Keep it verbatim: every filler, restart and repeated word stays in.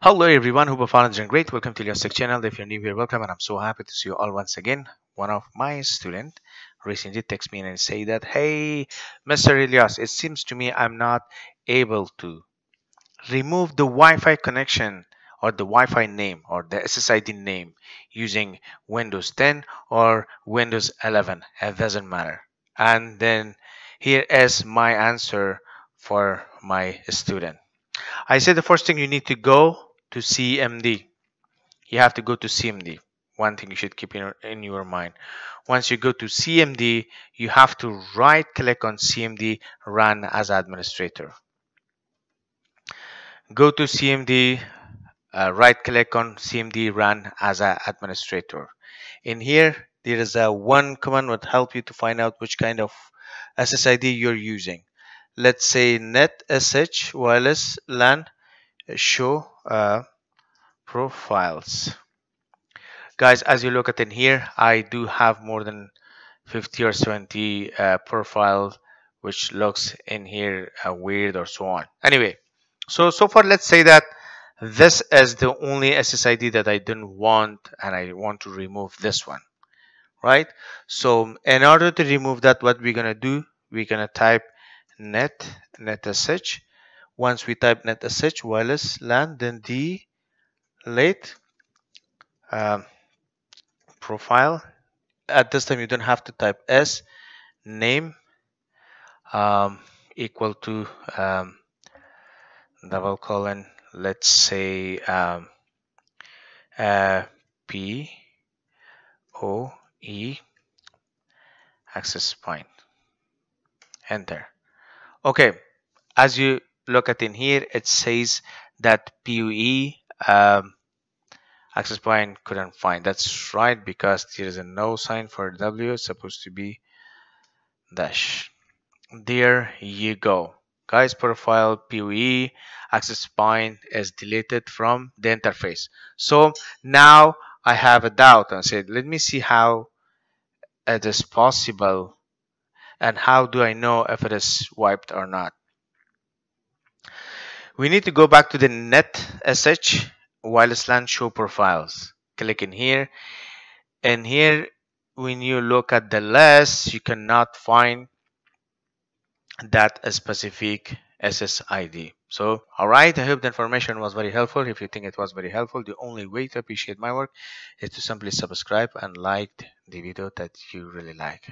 Hello everyone, hope all is doing great. Welcome to Elyas Tech channel. If you're new here, welcome, and I'm so happy to see you all once again. One of my students recently texted me and say that, hey Mister Elyas, it seems to me I'm not able to remove the Wi-Fi connection or the Wi-Fi name or the S S I D name using Windows ten or Windows eleven. It doesn't matter. And then here is my answer for my student. I said the first thing, you need to go to C M D. You have to go to C M D. One thing you should keep in, in your mind. Once you go to C M D, you have to right click on C M D, run as administrator. Go to C M D, uh, right click on C M D, run as an administrator. In here, there is a one command that will help you to find out which kind of S S I D you're using. Let's say netsh wireless LAN show uh, profiles. Guys, as you look at in here, I do have more than fifty or seventy uh, profiles, which looks in here uh, weird or so on. Anyway, so so far, let's say that this is the only S S I D that I didn't want, and I want to remove this one, right? So in order to remove that, what we're gonna do? We're gonna type net netsh. Once we type netsh wireless LAN, then delete um, profile. At this time, you don't have to type s name um, equal to um, double colon. Let's say um, uh, p o e access point. Enter. Okay, as you look at in here, it says that P O E um, access point couldn't find. That's right, because there is a no sign for W. It's supposed to be dash. There you go, guys. Profile P O E access point is deleted from the interface. So now I have a doubt and said, let me see how it is possible. And how do I know if it is wiped or not? We need to go back to the netsh wireless LAN show profiles. Click in here. And here, when you look at the list, you cannot find that specific S S I D. So, alright, I hope the information was very helpful. If you think it was very helpful, the only way to appreciate my work is to simply subscribe and like the video that you really like.